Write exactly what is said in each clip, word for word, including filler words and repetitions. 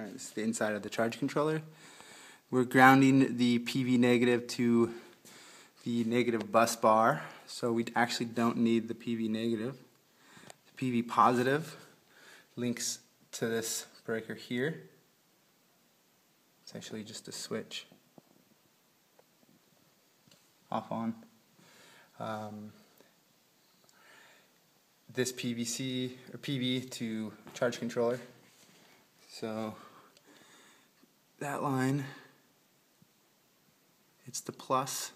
Right, this is the inside of the charge controller. We're grounding the P V negative to the negative bus bar, so we actually don't need the P V negative. The P V positive links to this breaker here. It's actually just a switch. Off on. Um, this P V C or P V to charge controller. So that line, it's the plus.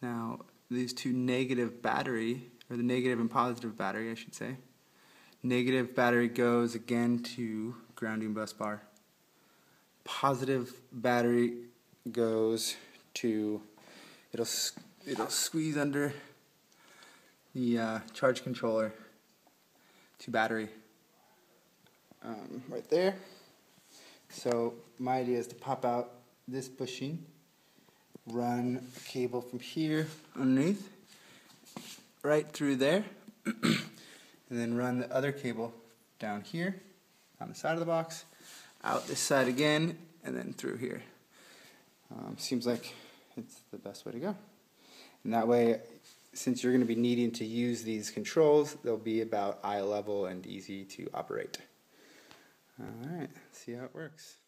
Now these two negative battery, or the negative and positive battery I should say, negative battery goes again to grounding bus bar. Positive battery goes to, it'll, it'll squeeze under the uh, charge controller to battery. Um, right there. So my idea is to pop out this bushing, run a cable from here underneath, right through there, and then run the other cable down here, on the side of the box, out this side again, and then through here. Um, seems like it's the best way to go. And that way, since you're going to be needing to use these controls, they'll be about eye level and easy to operate. All right, see how it works.